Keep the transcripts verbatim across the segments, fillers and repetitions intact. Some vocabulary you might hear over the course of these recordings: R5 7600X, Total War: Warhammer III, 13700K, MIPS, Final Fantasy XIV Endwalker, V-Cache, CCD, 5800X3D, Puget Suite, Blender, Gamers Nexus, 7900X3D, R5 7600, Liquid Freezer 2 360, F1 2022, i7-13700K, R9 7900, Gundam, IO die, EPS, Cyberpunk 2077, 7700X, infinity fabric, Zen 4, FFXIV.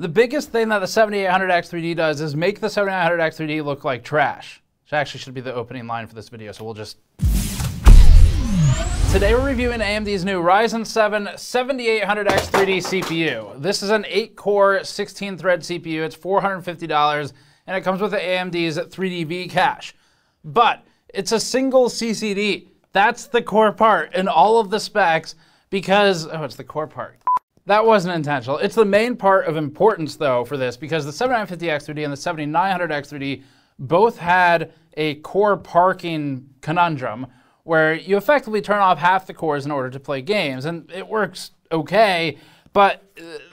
The biggest thing that the seventy-eight hundred X three D does is make the seventy-eight hundred X three D look like trash. Which actually should be the opening line for this video, so we'll just... Today we're reviewing A M D's new Ryzen seven seventy-eight hundred X three D C P U. This is an eight core, sixteen thread C P U. It's four hundred fifty dollars, and it comes with A M D's three D V-Cache. But it's a single C C D. That's the core part in all of the specs because... Oh, it's the core part. That wasn't intentional. It's the main part of importance, though, for this, because the seventy-nine fifty X three D and the seventy-nine hundred X three D both had a core parking conundrum where you effectively turn off half the cores in order to play games, and it works okay, but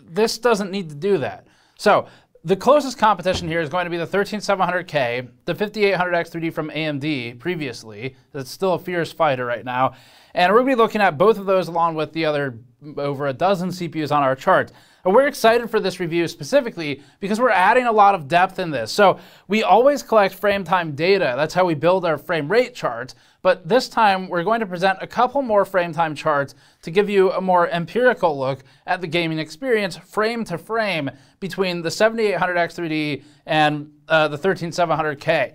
this doesn't need to do that. So the closest competition here is going to be the thirteen seven hundred K, the fifty-eight hundred X three D from A M D previously. That's still a fierce fighter right now. And we're going to be looking at both of those along with the other over a dozen C P Us on our chart. And we're excited for this review specifically because we're adding a lot of depth in this. So we always collect frame time data. That's how we build our frame rate charts. But this time we're going to present a couple more frame time charts to give you a more empirical look at the gaming experience frame to frame between the seventy-eight hundred X three D and uh, the thirteen seven hundred K.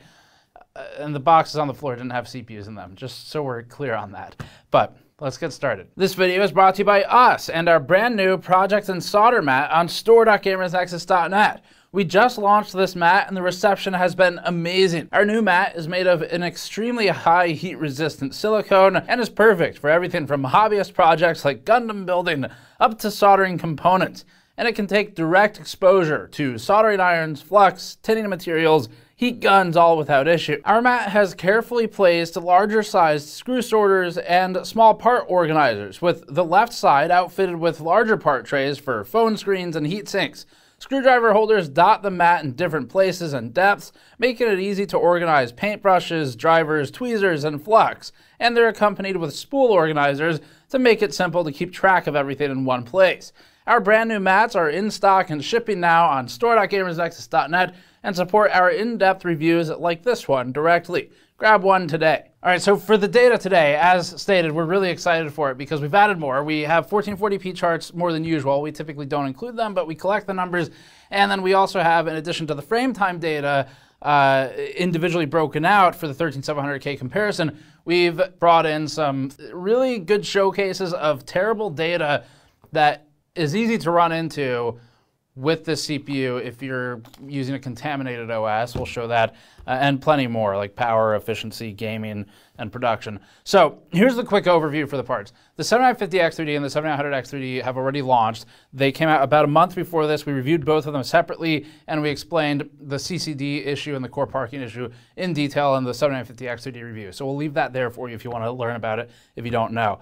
Uh, and the boxes on the floor didn't have C P Us in them, just so we're clear on that. But let's get started. This video is brought to you by us and our brand new project and solder mat on store dot gamers nexus dot net. We just launched this mat and the reception has been amazing. Our new mat is made of an extremely high heat resistant silicone and is perfect for everything from hobbyist projects like Gundam building up to soldering components. And it can take direct exposure to soldering irons, flux, tinning materials, heat guns, all without issue. Our mat has carefully placed larger sized screw sorters and small part organizers, with the left side outfitted with larger part trays for phone screens and heat sinks. Screwdriver holders dot the mat in different places and depths, making it easy to organize paintbrushes, drivers, tweezers, and flux. And they're accompanied with spool organizers to make it simple to keep track of everything in one place. Our brand new mats are in stock and shipping now on store dot gamers nexus dot net. And support our in-depth reviews like this one directly. Grab one today. All right, so for the data today, as stated, we're really excited for it because we've added more. We have fourteen forty p charts more than usual. We typically don't include them, but we collect the numbers. And then we also have, in addition to the frame time data, uh, individually broken out for the thirteen seven hundred K comparison, we've brought in some really good showcases of terrible data that is easy to run into with the C P U if you're using a contaminated O S. We'll show that uh, and plenty more, like power, efficiency, gaming, and production. So here's the quick overview for the parts. The seventy-nine fifty X three D and the seventy-nine hundred X three D have already launched. They came out about a month before this. We reviewed both of them separately, and we explained the C C D issue and the core parking issue in detail in the seventy-nine fifty X three D review. So we'll leave that there for you if you want to learn about it if you don't know.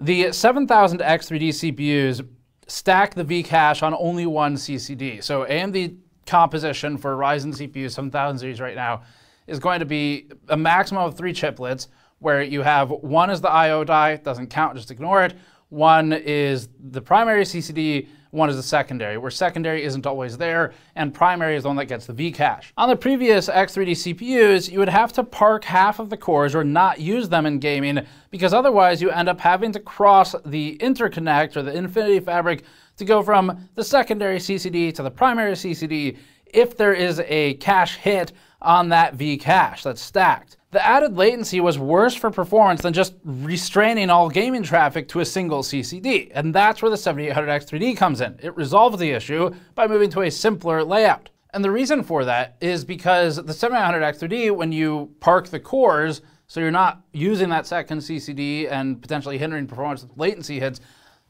The seven thousand X three D C P Us stack the V-Cache on only one C C D. So A M D composition for Ryzen C P U seven thousand series right now is going to be a maximum of three chiplets, where you have one is the I O die, it doesn't count, just ignore it. One is the primary C C D, one is the secondary, where secondary isn't always there, and primary is the one that gets the V-Cache. On the previous X three D C P Us, you would have to park half of the cores or not use them in gaming, because otherwise you end up having to cross the interconnect or the infinity fabric to go from the secondary C C D to the primary C C D if there is a cache hit on that V-Cache that's stacked. The added latency was worse for performance than just restraining all gaming traffic to a single C C D, and that's where the seventy-eight hundred X three D comes in. It resolved the issue by moving to a simpler layout. And the reason for that is because the seventy-eight hundred X three D, when you park the cores, so you're not using that second C C D and potentially hindering performance with latency hits,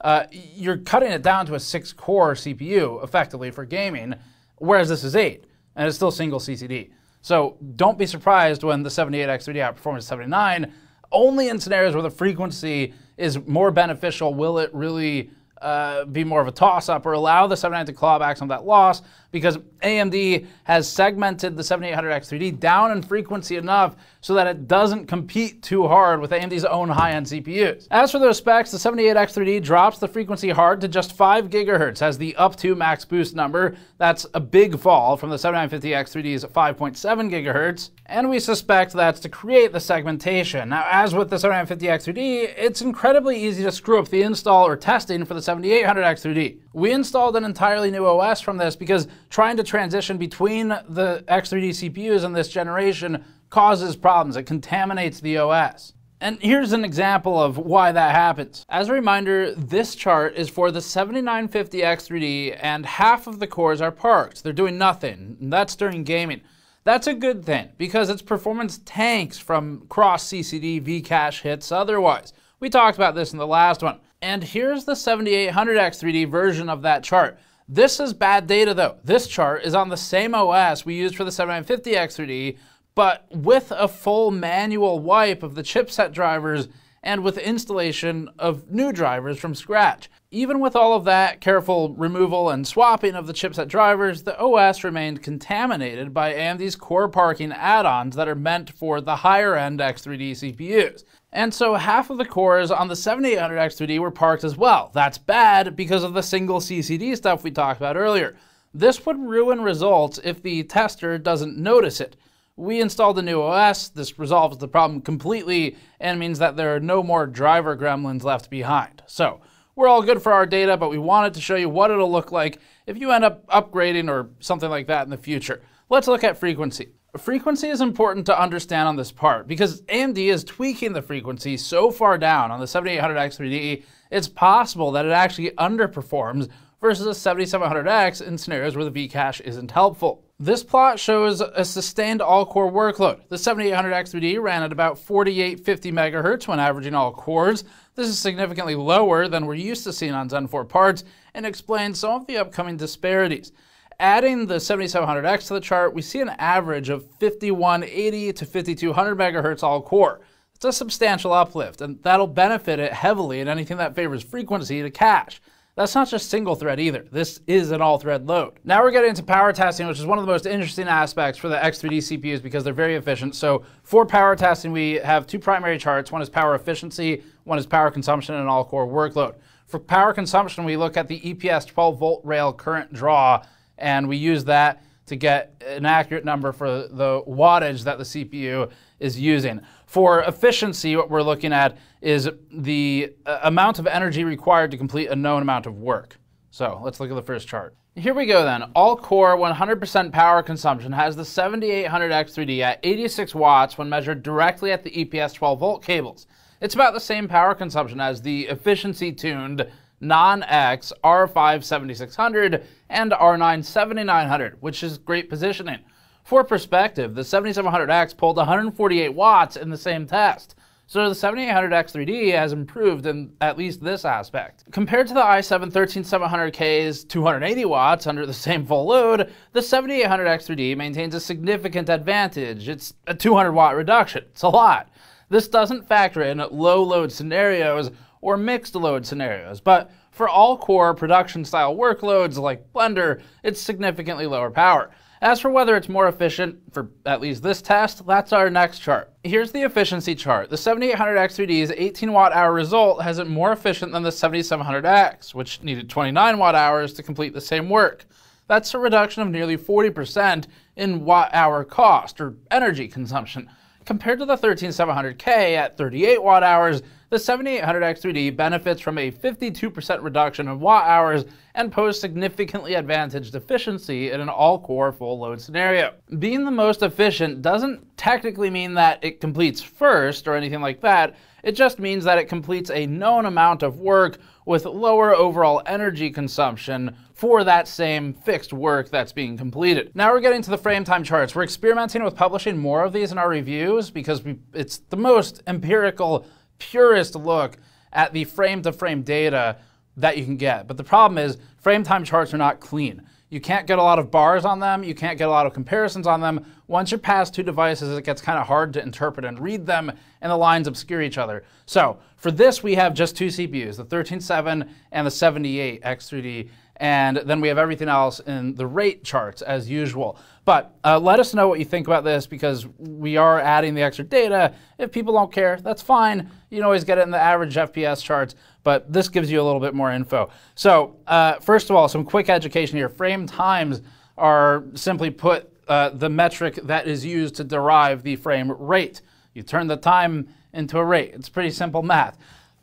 uh, you're cutting it down to a six core C P U, effectively, for gaming, whereas this is eight, and it's still single C C D. So don't be surprised when the seventy-eight X three D outperforms seventy-nine. Only in scenarios where the frequency is more beneficial will it really uh, be more of a toss-up or allow the seventy-nine to claw back some of that loss, because A M D has segmented the seventy-eight hundred X three D down in frequency enough so that it doesn't compete too hard with A M D's own high-end C P Us. As for those specs, the seventy-eight X three D drops the frequency hard to just five gigahertz as the up to max boost number. That's a big fall from the seventy-nine fifty X three D's five point seven gigahertz, and we suspect that's to create the segmentation. Now, as with the seventy-nine fifty X three D, it's incredibly easy to screw up the install or testing for the seventy-eight hundred X three D. We installed an entirely new O S from this because trying to transition between the X three D C P Us in this generation causes problems. It contaminates the O S. And here's an example of why that happens. As a reminder, this chart is for the seventy-nine fifty X three D and half of the cores are parked. They're doing nothing. That's during gaming. That's a good thing because its performance tanks from cross C C D V-Cache hits otherwise. We talked about this in the last one. And here's the seventy-eight hundred X three D version of that chart. This is bad data though. This chart is on the same O S we used for the seventy-nine fifty X three D, but with a full manual wipe of the chipset drivers and with installation of new drivers from scratch. Even with all of that careful removal and swapping of the chipset drivers, the O S remained contaminated by A M D's core parking add-ons that are meant for the higher-end X three D C P Us. And so half of the cores on the seventy-eight hundred X three D were parked as well. That's bad because of the single C C D stuff we talked about earlier. This would ruin results if the tester doesn't notice it. We installed a new O S, this resolves the problem completely and means that there are no more driver gremlins left behind. So we're all good for our data, but we wanted to show you what it'll look like if you end up upgrading or something like that in the future. Let's look at frequency. Frequency is important to understand on this part because A M D is tweaking the frequency so far down on the seventy-eight hundred X three D, it's possible that it actually underperforms versus a seventy-seven hundred X in scenarios where the V-Cache isn't helpful. This plot shows a sustained all-core workload. The seventy-eight hundred X three D ran at about forty-eight fifty megahertz when averaging all cores. This is significantly lower than we're used to seeing on Zen four parts and explains some of the upcoming disparities. Adding the seventy-seven hundred X to the chart, we see an average of fifty-one eighty to fifty-two hundred megahertz all-core. It's a substantial uplift, and that'll benefit it heavily in anything that favors frequency to cache. That's not just single thread either. This is an all thread load. Now we're getting into power testing, which is one of the most interesting aspects for the X three D C P Us because they're very efficient. So for power testing, we have two primary charts. One is power efficiency, one is power consumption and all core workload. For power consumption, we look at the E P S twelve volt rail current draw, and we use that to get an accurate number for the wattage that the C P U is using. For efficiency, what we're looking at is the uh, amount of energy required to complete a known amount of work. So let's look at the first chart. Here we go then. All core one hundred percent power consumption has the seventy-eight hundred X three D at eighty-six watts when measured directly at the E P S twelve volt cables. It's about the same power consumption as the efficiency tuned non-X R five seventy-six hundred and R nine seventy-nine hundred, which is great positioning. For perspective, the seventy-seven hundred X pulled one hundred forty-eight watts in the same test, so the seventy-eight hundred X three D has improved in at least this aspect. Compared to the i seven thirteen seven hundred K's two hundred eighty watts under the same full load, the seventy-eight hundred X three D maintains a significant advantage. It's a two hundred watt reduction. It's a lot. This doesn't factor in low load scenarios or mixed load scenarios, but for all core production style workloads like Blender, it's significantly lower power. As for whether it's more efficient, for at least this test, that's our next chart. Here's the efficiency chart. The seventy-eight hundred X three D's eighteen watt hour result has it more efficient than the seventy-seven hundred X, which needed twenty-nine watt hours to complete the same work. That's a reduction of nearly forty percent in watt hour cost, or energy consumption. Compared to the thirteen seven hundred K at thirty-eight watt hours, the seventy-eight hundred X three D benefits from a fifty-two percent reduction in watt hours and poses significantly advantaged efficiency in an all-core full load scenario. Being the most efficient doesn't technically mean that it completes first or anything like that. It just means that it completes a known amount of work with lower overall energy consumption for that same fixed work that's being completed. Now we're getting to the frame time charts. We're experimenting with publishing more of these in our reviews because we, it's the most empirical, purest look at the frame-to-frame data that you can get. But the problem is frame time charts are not clean. You can't get a lot of bars on them. You can't get a lot of comparisons on them. Once you pass two devices, it gets kind of hard to interpret and read them, and the lines obscure each other. So for this, we have just two C P Us, the thirteen seven and the seventy-eight X three D, and then we have everything else in the rate charts as usual. But uh, let us know what you think about this because we are adding the extra data. If people don't care, that's fine. You can always get it in the average F P S charts, but this gives you a little bit more info. So uh, first of all, some quick education here. Frame times are simply put uh, the metric that is used to derive the frame rate. You turn the time into a rate. It's pretty simple math.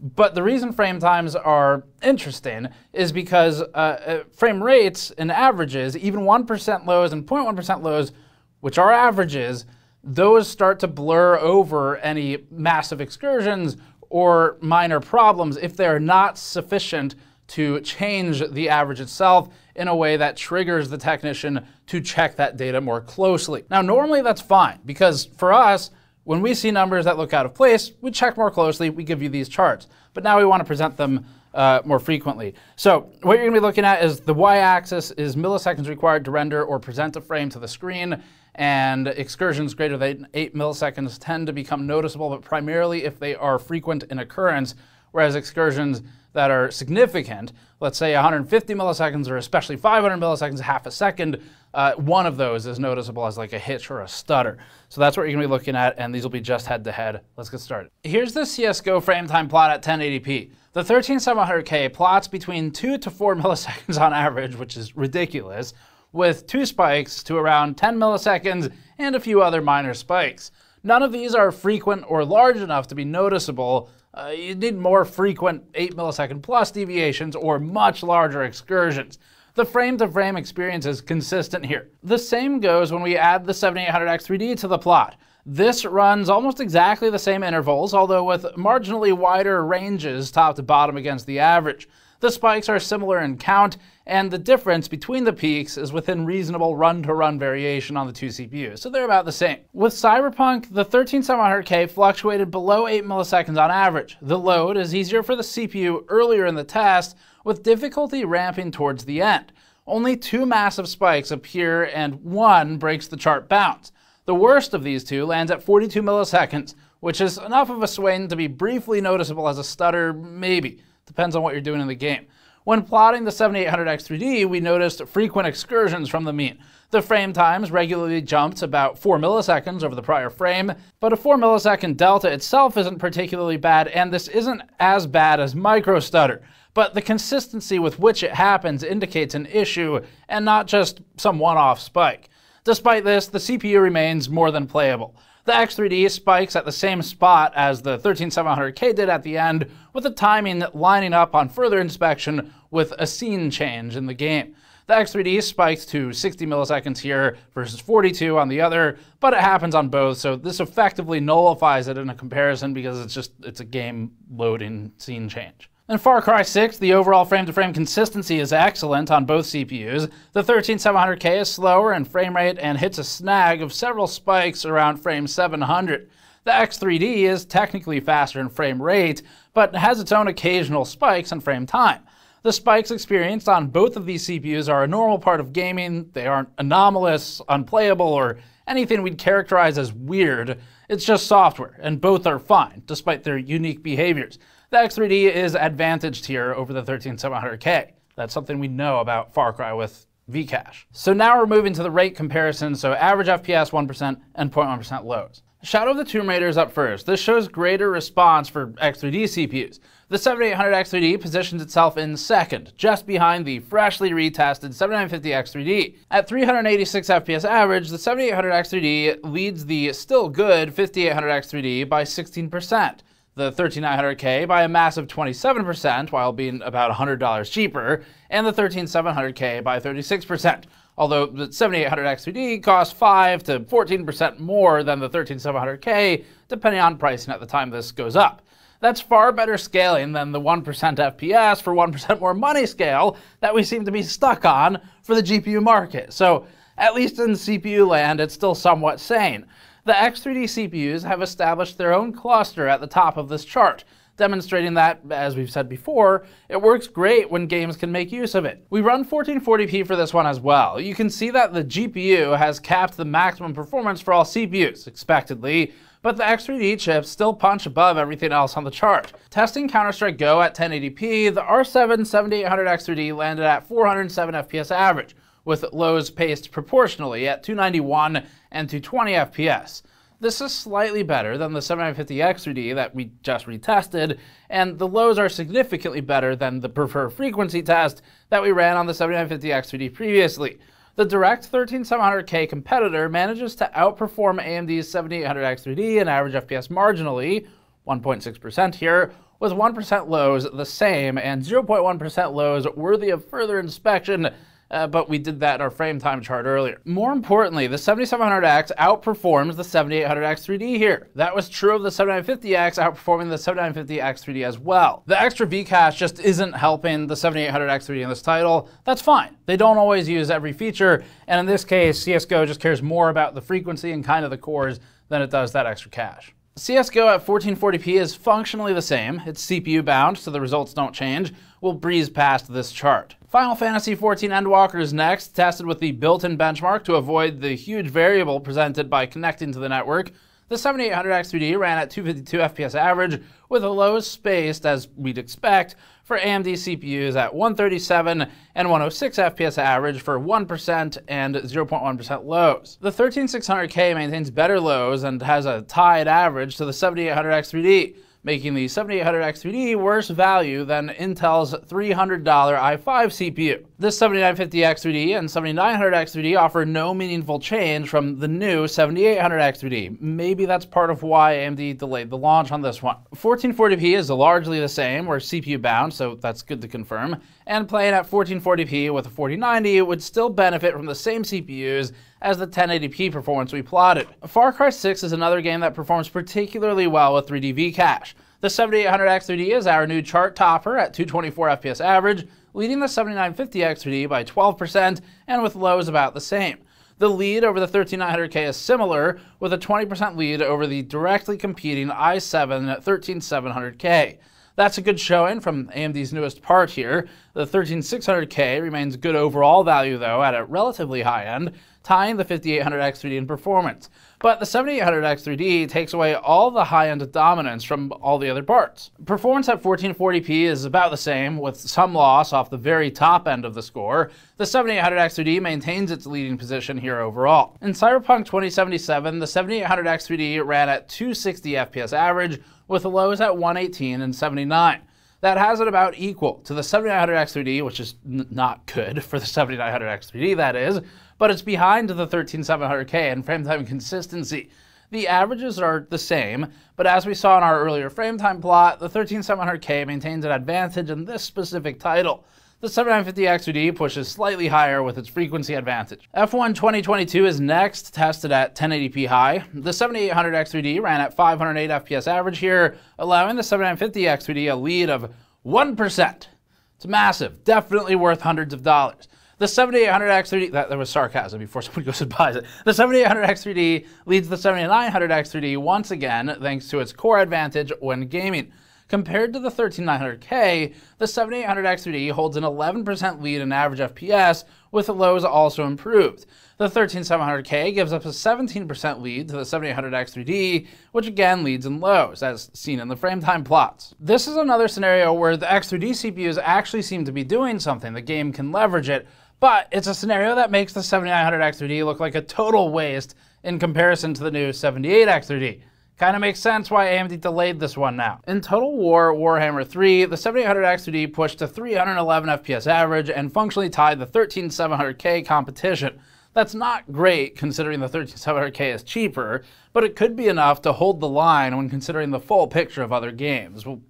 But the reason frame times are interesting is because uh, frame rates and averages, even one percent lows and zero point one percent lows, which are averages, those start to blur over any massive excursions or minor problems if they're not sufficient to change the average itself in a way that triggers the technician to check that data more closely. Now, normally that's fine, because for us, when we see numbers that look out of place, we check more closely, we give you these charts. But now we want to present them uh, more frequently. So what you're going to be looking at is the y-axis is milliseconds required to render or present a frame to the screen, and excursions greater than eight milliseconds tend to become noticeable, but primarily if they are frequent in occurrence, whereas excursions that are significant, let's say one hundred fifty milliseconds or especially five hundred milliseconds, half a second, uh, one of those is noticeable as like a hitch or a stutter. So that's what you're gonna be looking at, and these will be just head to head. Let's get started. Here's the C S G O frame time plot at ten eighty p. The thirteen seven hundred K plots between two to four milliseconds on average, which is ridiculous, with two spikes to around ten milliseconds and a few other minor spikes. None of these are frequent or large enough to be noticeable. Uh, you need more frequent eight millisecond plus deviations or much larger excursions. The frame-to-frame experience is consistent here. The same goes when we add the seventy-eight hundred X three D to the plot. This runs almost exactly the same intervals, although with marginally wider ranges top to bottom against the average. The spikes are similar in count, and the difference between the peaks is within reasonable run-to-run variation on the two C P Us, so they're about the same. With Cyberpunk, the thirteen seven hundred K fluctuated below eight milliseconds on average. The load is easier for the C P U earlier in the test, with difficulty ramping towards the end. Only two massive spikes appear, and one breaks the chart bounds. The worst of these two lands at forty-two milliseconds, which is enough of a swing to be briefly noticeable as a stutter, maybe. Depends on what you're doing in the game. When plotting the seventy-eight hundred X three D, we noticed frequent excursions from the mean. The frame times regularly jumped about four milliseconds over the prior frame, but a four millisecond delta itself isn't particularly bad, and this isn't as bad as micro stutter. But the consistency with which it happens indicates an issue, and not just some one-off spike. Despite this, the C P U remains more than playable. The X three D spikes at the same spot as the thirteen seven hundred K did at the end, with the timing lining up on further inspection with a scene change in the game. The X three D spikes to sixty milliseconds here versus forty-two on the other, but it happens on both, so this effectively nullifies it in a comparison because it's just it's a game loading scene change. In Far Cry six, the overall frame-to-frame consistency is excellent on both C P Us. The thirteen seven hundred K is slower in frame rate and hits a snag of several spikes around frame seven hundred. The X three D is technically faster in frame rate, but has its own occasional spikes in frame time. The spikes experienced on both of these C P Us are a normal part of gaming. They aren't anomalous, unplayable, or anything we'd characterize as weird. It's just software, and both are fine, despite their unique behaviors. The X three D is advantaged here over the thirteen seven hundred K. That's something we know about Far Cry with V-Cache. So now we're moving to the rate comparison, so average F P S one percent and zero point one percent lows. Shadow of the Tomb Raider is up first. This shows greater response for X three D C P Us. The seventy-eight hundred X three D positions itself in second, just behind the freshly retested seventy-nine fifty X three D. At three hundred eighty-six F P S average, the seventy-eight hundred X three D leads the still good fifty-eight hundred X three D by sixteen percent. The thirteen nine hundred K by a massive twenty-seven percent, while being about one hundred dollars cheaper, and the thirteen seven hundred K by thirty-six percent, although the seventy-eight hundred X three D costs five to fourteen percent more than the thirteen seven hundred K, depending on pricing at the time this goes up. That's far better scaling than the one percent F P S for one percent more money scale that we seem to be stuck on for the G P U market. So at least in C P U land, it's still somewhat sane. The X three D C P Us have established their own cluster at the top of this chart, demonstrating that, as we've said before, it works great when games can make use of it. We run fourteen forty p for this one as well. You can see that the G P U has capped the maximum performance for all C P Us, expectedly, but the X three D chips still punch above everything else on the chart. Testing Counter-Strike Go at ten eighty p, the R seven seventy-eight hundred X three D landed at four hundred seven F P S average, with lows paced proportionally at two ninety-one and two twenty F P S. This is slightly better than the seventy-nine fifty X three D that we just retested, and the lows are significantly better than the preferred frequency test that we ran on the seventy-nine fifty X three D previously. The direct thirteen seven hundred K competitor manages to outperform A M D's seventy-eight hundred X three D in average F P S marginally, one point six percent here, with one percent lows the same and zero point one percent lows worthy of further inspection, uh, but we did that in our frame time chart earlier. More importantly, the seventy-seven hundred X outperforms the seventy-eight hundred X three D here. That was true of the seventy-nine fifty X outperforming the seventy-nine fifty X three D as well. The extra V-Cache just isn't helping the seventy-eight hundred X three D in this title. That's fine. They don't always use every feature, and in this case, C S G O just cares more about the frequency and kind of the cores than it does that extra cache. C S G O at fourteen forty p is functionally the same. It's C P U bound, so the results don't change. We'll breeze past this chart. Final Fantasy fourteen Endwalker is next, tested with the built-in benchmark to avoid the huge variable presented by connecting to the network. The seventy-eight hundred X three D ran at two fifty-two F P S average, with a low spaced, as we'd expect, for A M D C P Us at one thirty-seven and one oh six F P S average for one percent and zero point one percent lows. The thirteen six hundred K maintains better lows and has a tied average to the seventy-eight hundred X three D, making the seventy-eight hundred X three D worse value than Intel's three hundred dollar i five C P U. This seventy-nine fifty X three D and seventy-nine hundred X three D offer no meaningful change from the new seventy-eight hundred X three D. Maybe that's part of why A M D delayed the launch on this one. fourteen forty p is largely the same. We're C P U bound, so that's good to confirm. And playing at fourteen forty p with a forty ninety would still benefit from the same C P Us as the ten eighty p performance we plotted. Far Cry six is another game that performs particularly well with three D V-Cache. The seventy-eight hundred X three D is our new chart topper at two twenty-four F P S average, leading the seventy-nine fifty X three D by twelve percent and with lows about the same. The lead over the thirteen nine hundred K is similar, with a twenty percent lead over the directly competing i seven thirteen seven hundred K. That's a good showing from A M D's newest part here. The thirteen six hundred K remains good overall value, though, at a relatively high end, tying the fifty-eight hundred X three D in performance. But the seventy-eight hundred X three D takes away all the high-end dominance from all the other parts. Performance at fourteen forty p is about the same, with some loss off the very top end of the score. The seventy-eight hundred X three D maintains its leading position here overall. In Cyberpunk twenty seventy-seven, the seventy-eight hundred X three D ran at two sixty F P S average, with lows at one eighteen and seventy-nine. That has it about equal to the seventy-nine hundred X three D, which is n not good for the seventy-nine hundred X three D, that is, but it's behind the thirteen seven hundred K in frame time consistency. The averages are the same, but as we saw in our earlier frame time plot, the thirteen seven hundred K maintains an advantage in this specific title. The seventy-nine fifty X three D pushes slightly higher with its frequency advantage. F one twenty twenty-two is next, tested at ten eighty p high. The seventy-eight hundred X three D ran at five oh eight F P S average here, allowing the seventy-nine fifty X three D a lead of one percent. It's massive, definitely worth hundreds of dollars. The seventy-eight hundred X three D, that, that was sarcasm before someone goes and buys it. The seventy-eight hundred X three D leads the seventy-nine hundred X three D once again, thanks to its core advantage when gaming. Compared to the thirteen nine hundred K, the seventy-eight hundred X three D holds an eleven percent lead in average F P S, with the lows also improved. The thirteen seven hundred K gives up a seventeen percent lead to the seventy-eight hundred X three D, which again leads in lows, as seen in the frame time plots. This is another scenario where the X three D C P Us actually seem to be doing something. The game can leverage it, but it's a scenario that makes the seventy-nine hundred X three D look like a total waste in comparison to the new seventy-eight X three D. Kind of makes sense why A M D delayed this one now. In Total War Warhammer three, the seventy-eight hundred X three D pushed to three eleven F P S average and functionally tied the thirteen seven hundred K competition. That's not great considering the thirteen seven hundred K is cheaper, but it could be enough to hold the line when considering the full picture of other games. We'll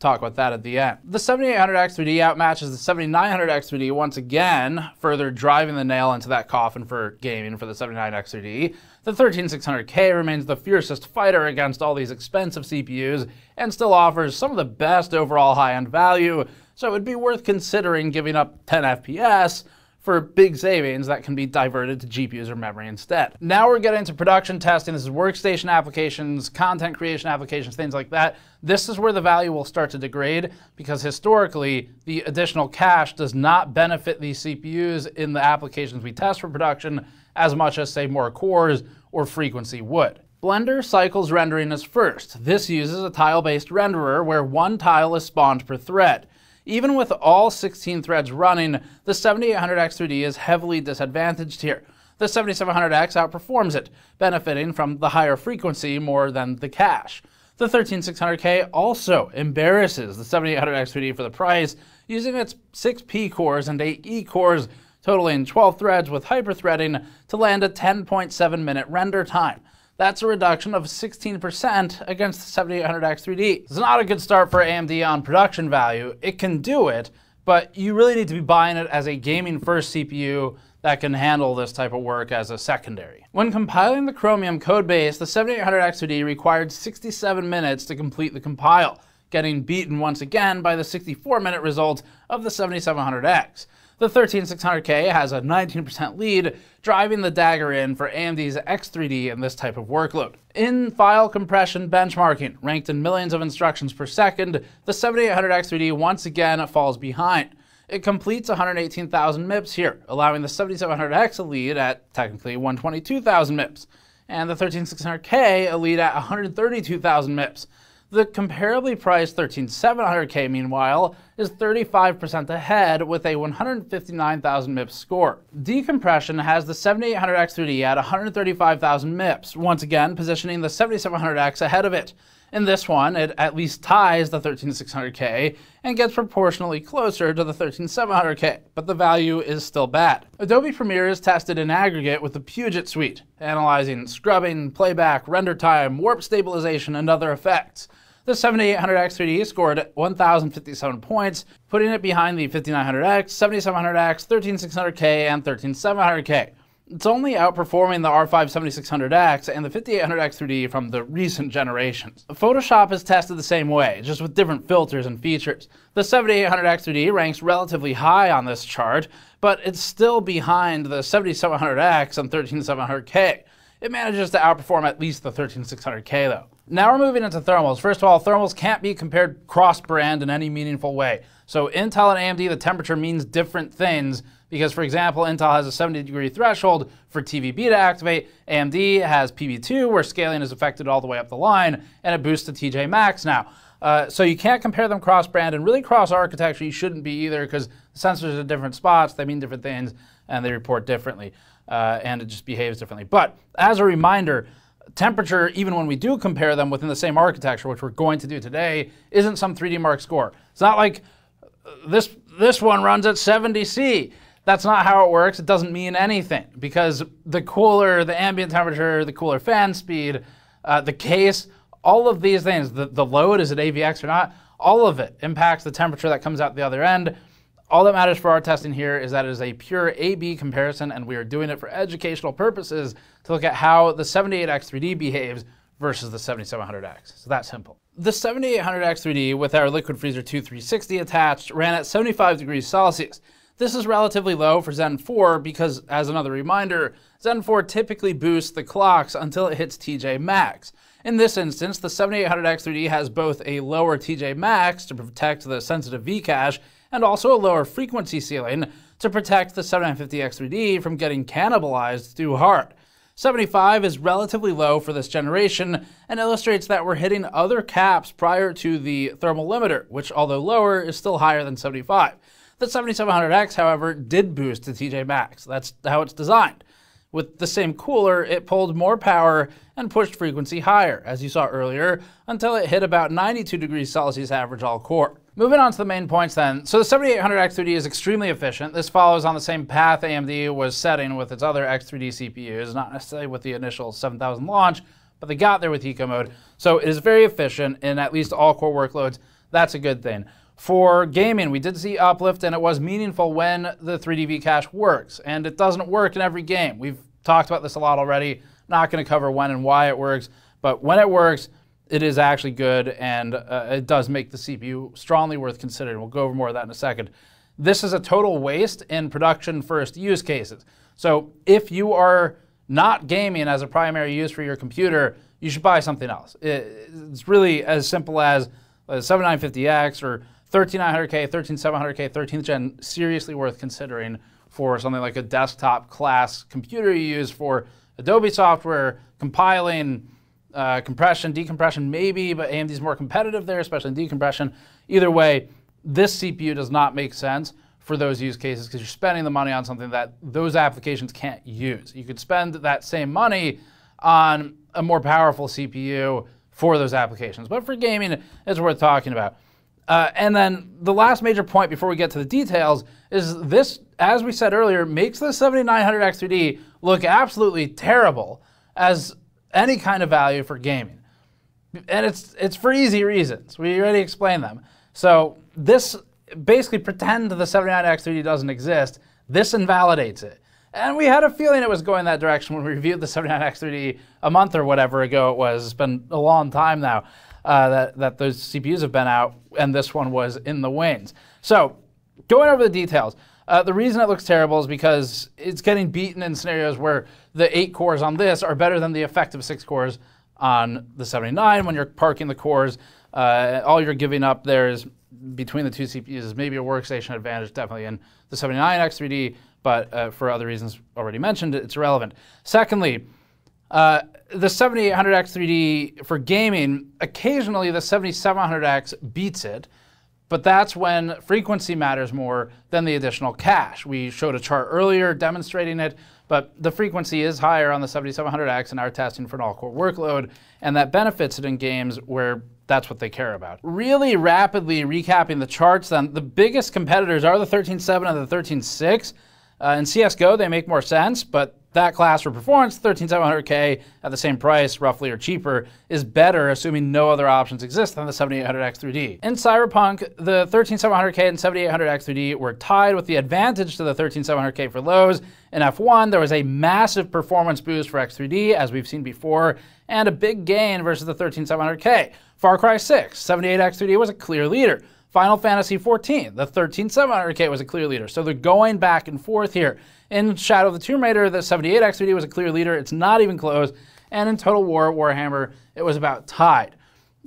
talk about that at the end. The seventy-eight hundred X three D outmatches the seventy-nine hundred X three D once again, further driving the nail into that coffin for gaming for the seventy-nine X three D. The thirteen six hundred K remains the fiercest fighter against all these expensive C P Us and still offers some of the best overall high-end value, so it would be worth considering giving up ten F P S for big savings that can be diverted to G P Us or memory instead. Now we're getting to production testing. This is workstation applications, content creation applications, things like that. This is where the value will start to degrade because historically, the additional cache does not benefit the C P Us in the applications we test for production as much as, say, more cores or frequency would. Blender cycles rendering is first. This uses a tile-based renderer where one tile is spawned per thread. Even with all sixteen threads running, the seventy-eight hundred X three D is heavily disadvantaged here. The seventy-seven hundred X outperforms it, benefiting from the higher frequency more than the cache. The thirteen six hundred K also embarrasses the seventy-eight hundred X three D for the price, using its six P cores and eight E cores, totaling twelve threads with hyperthreading to land a ten point seven minute render time. That's a reduction of sixteen percent against the seventy-eight hundred X three D. It's not a good start for A M D on production value. It can do it, but you really need to be buying it as a gaming-first C P U that can handle this type of work as a secondary. When compiling the Chromium codebase, the seventy-eight hundred X three D required sixty-seven minutes to complete the compile, getting beaten once again by the sixty-four minute result of the seventy-seven hundred X. The thirteen six hundred K has a nineteen percent lead, driving the dagger in for A M D's X three D in this type of workload. In file compression benchmarking, ranked in millions of instructions per second, the seventy-eight hundred X three D once again falls behind. It completes one hundred eighteen thousand MIPS here, allowing the seventy-seven hundred X a lead at technically one hundred twenty-two thousand MIPS, and the thirteen six hundred K a lead at one hundred thirty-two thousand MIPS. The comparably priced thirteen seven hundred K, meanwhile, is thirty-five percent ahead with a one hundred fifty-nine thousand MIPS score. Decompression has the seventy-eight hundred X three D at one hundred thirty-five thousand MIPS, once again positioning the seventy-seven hundred X ahead of it. In this one, it at least ties the thirteen six hundred K and gets proportionally closer to the thirteen seven hundred K, but the value is still bad. Adobe Premiere is tested in aggregate with the Puget Suite, analyzing scrubbing, playback, render time, warp stabilization, and other effects. The seventy-eight hundred X three D scored one thousand fifty-seven points, putting it behind the fifty-nine hundred X, seventy-seven hundred X, thirteen six hundred K, and thirteen seven hundred K. It's only outperforming the R five seventy-six hundred X and the fifty-eight hundred X three D from the recent generations. Photoshop is tested the same way, just with different filters and features. The seventy-eight hundred X three D ranks relatively high on this chart, but it's still behind the seventy-seven hundred X and thirteen seven hundred K. It manages to outperform at least the thirteen six hundred K though. Now we're moving into thermals. First of all, thermals can't be compared cross-brand in any meaningful way. So Intel and A M D, the temperature means different things because, for example, Intel has a seventy degree threshold for T V B to activate, A M D has P B two where scaling is affected all the way up the line, and it boosts to T J Max now. Uh, so you can't compare them cross-brand, and really cross-architecture you shouldn't be either because the sensors are in different spots, they mean different things, and they report differently, uh, and it just behaves differently. But as a reminder, temperature, even when we do compare them within the same architecture, which we're going to do today, isn't some three D Mark score. It's not like this, this one runs at seventy C. That's not how it works. It doesn't mean anything because the cooler, the ambient temperature, the cooler fan speed, uh, the case, all of these things, the, the load, is it A V X or not, all of it impacts the temperature that comes out the other end. All that matters for our testing here is that it is a pure A B comparison, and we are doing it for educational purposes to look at how the seventy-eight X three D behaves versus the seventy-seven hundred X. So that's simple. The seventy-eight hundred X three D with our liquid freezer two three sixty attached ran at seventy-five degrees Celsius. This is relatively low for Zen four because, as another reminder, Zen four typically boosts the clocks until it hits T J Max. In this instance, the seventy-eight hundred X three D has both a lower T J Max to protect the sensitive V-Cache and also a lower frequency ceiling to protect the seventy-nine fifty X three D from getting cannibalized too hard. seventy-five is relatively low for this generation and illustrates that we're hitting other caps prior to the thermal limiter, which, although lower, is still higher than seventy-five. The seventy-seven hundred X, however, did boost to T J Max. That's how it's designed. With the same cooler, it pulled more power and pushed frequency higher, as you saw earlier, until it hit about ninety-two degrees Celsius average all core. Moving on to the main points then. So the seventy-eight hundred X three D is extremely efficient. This follows on the same path A M D was setting with its other X three D C P Us, not necessarily with the initial seven thousand launch, but they got there with eco mode. So it is very efficient in at least all core workloads. That's a good thing. For gaming, we did see uplift, and it was meaningful when the three D V-cache works, and it doesn't work in every game. We've talked about this a lot already. Not going to cover when and why it works, but when it works, it is actually good, and uh, it does make the C P U strongly worth considering. We'll go over more of that in a second. This is a total waste in production-first use cases. So if you are not gaming as a primary use for your computer, you should buy something else. It's really as simple as a seventy-nine fifty X or thirteen nine hundred K, thirteen seven hundred K, thirteenth gen, seriously worth considering for something like a desktop class computer you use for Adobe software, compiling, uh, compression, decompression maybe, but A M D's more competitive there, especially in decompression. Either way, this C P U does not make sense for those use cases because you're spending the money on something that those applications can't use. You could spend that same money on a more powerful C P U for those applications, but for gaming, it's worth talking about. Uh, and then the last major point before we get to the details is this, as we said earlier, makes the seventy-nine hundred X three D look absolutely terrible as any kind of value for gaming. And it's, it's for easy reasons. We already explained them. So this, basically pretend the seventy-nine hundred X three D doesn't exist. This invalidates it. And we had a feeling it was going that direction when we reviewed the seventy-nine hundred X three D a month or whatever ago it was. It's been a long time now uh, that, that those C P Us have been out, and this one was in the wings. So going over the details, uh, the reason it looks terrible is because it's getting beaten in scenarios where the eight cores on this are better than the effective six cores on the seventy-nine. When you're parking the cores, uh, all you're giving up there is between the two C P Us is maybe a workstation advantage, definitely in the seventy-nine hundred X three D, but uh, for other reasons already mentioned, it's irrelevant. Secondly, uh, the seventy-eight hundred X three D for gaming, occasionally the seventy-seven hundred X beats it, but that's when frequency matters more than the additional cache. We showed a chart earlier demonstrating it, but the frequency is higher on the seventy-seven hundred X in our testing for an all-core workload, and that benefits it in games where that's what they care about. Really rapidly recapping the charts then, the biggest competitors are the thirteen seven and the thirteen six. Uh, in C S G O, they make more sense, but that class for performance, thirteen seven hundred K at the same price, roughly, or cheaper, is better, assuming no other options exist, than the seventy-eight hundred X three D. In Cyberpunk, the thirteen seven hundred K and seventy-eight hundred X three D were tied with the advantage to the thirteen seven hundred K for lows. In F one, there was a massive performance boost for X three D, as we've seen before, and a big gain versus the thirteen seven hundred K. Far Cry six, seventy-eight X three D was a clear leader. Final Fantasy fourteen, the thirteen seven hundred K was a clear leader. So they're going back and forth here. In Shadow of the Tomb Raider, the seventy-eight X three D was a clear leader. It's not even close. And in Total War, Warhammer, it was about tied.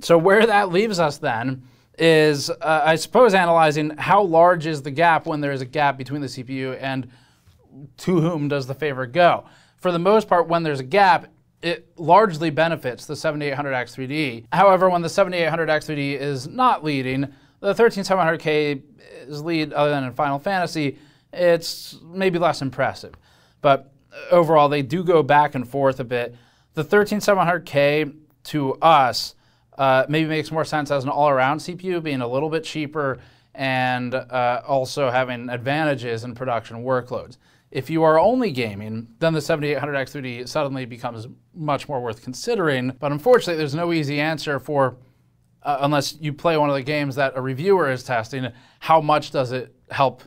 So where that leaves us then is, uh, I suppose, analyzing how large is the gap when there is a gap between the C P U, and to whom does the favor go? For the most part, when there's a gap, it largely benefits the seventy-eight hundred X three D. However, when the seventy-eight hundred X three D is not leading, the thirteen seven hundred K's lead, other than in Final Fantasy, it's maybe less impressive. But overall, they do go back and forth a bit. The thirteen seven hundred K, to us, uh, maybe makes more sense as an all-around C P U, being a little bit cheaper and uh, also having advantages in production workloads. If you are only gaming, then the seventy-eight hundred X three D suddenly becomes much more worth considering. But unfortunately, there's no easy answer for, Uh, unless you play one of the games that a reviewer is testing, how much does it help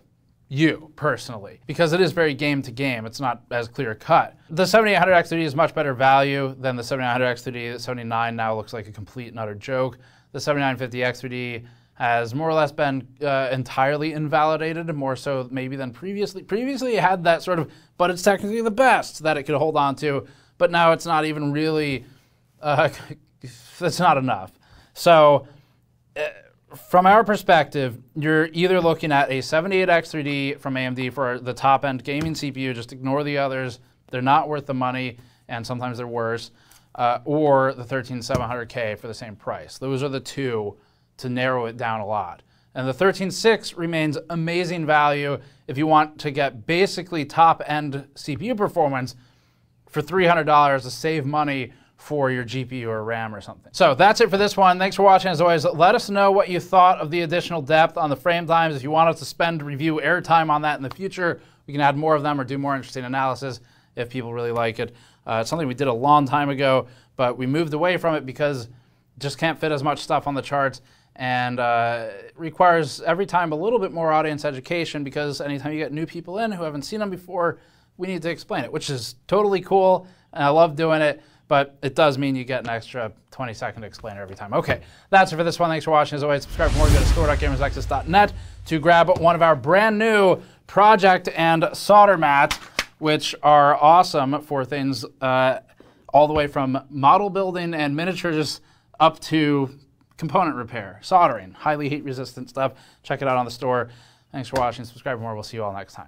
you personally? Because it is very game to game, it's not as clear cut. The seventy-eight hundred X three D is much better value than the seventy-nine hundred X three D. The seventy-nine now looks like a complete and utter joke. The seventy-nine fifty X three D has more or less been uh, entirely invalidated, more so maybe than previously. Previously it had that sort of, but it's technically the best that it could hold on to, but now it's not even really, uh, that's not enough. So uh, from our perspective, you're either looking at a seventy-eight X three D from A M D for the top-end gaming C P U, just ignore the others, they're not worth the money, and sometimes they're worse, uh, or the thirteen seven hundred K for the same price. Those are the two to narrow it down a lot. And the thirteen six remains amazing value if you want to get basically top-end C P U performance for three hundred dollars to save money for your G P U or RAM or something. So that's it for this one. Thanks for watching. As always, let us know what you thought of the additional depth on the frame times. If you want us to spend review airtime on that in the future, we can add more of them or do more interesting analysis if people really like it. Uh, it's something we did a long time ago, but we moved away from it because just can't fit as much stuff on the charts, and uh, it requires every time a little bit more audience education, because anytime you get new people in who haven't seen them before, we need to explain it, which is totally cool, and I love doing it. But it does mean you get an extra twenty second explainer every time. Okay, that's it for this one. Thanks for watching. As always, subscribe for more. Go to store dot gamers nexus dot net to grab one of our brand new project and solder mats, which are awesome for things uh, all the way from model building and miniatures up to component repair, soldering, highly heat resistant stuff. Check it out on the store. Thanks for watching. Subscribe for more. We'll see you all next time.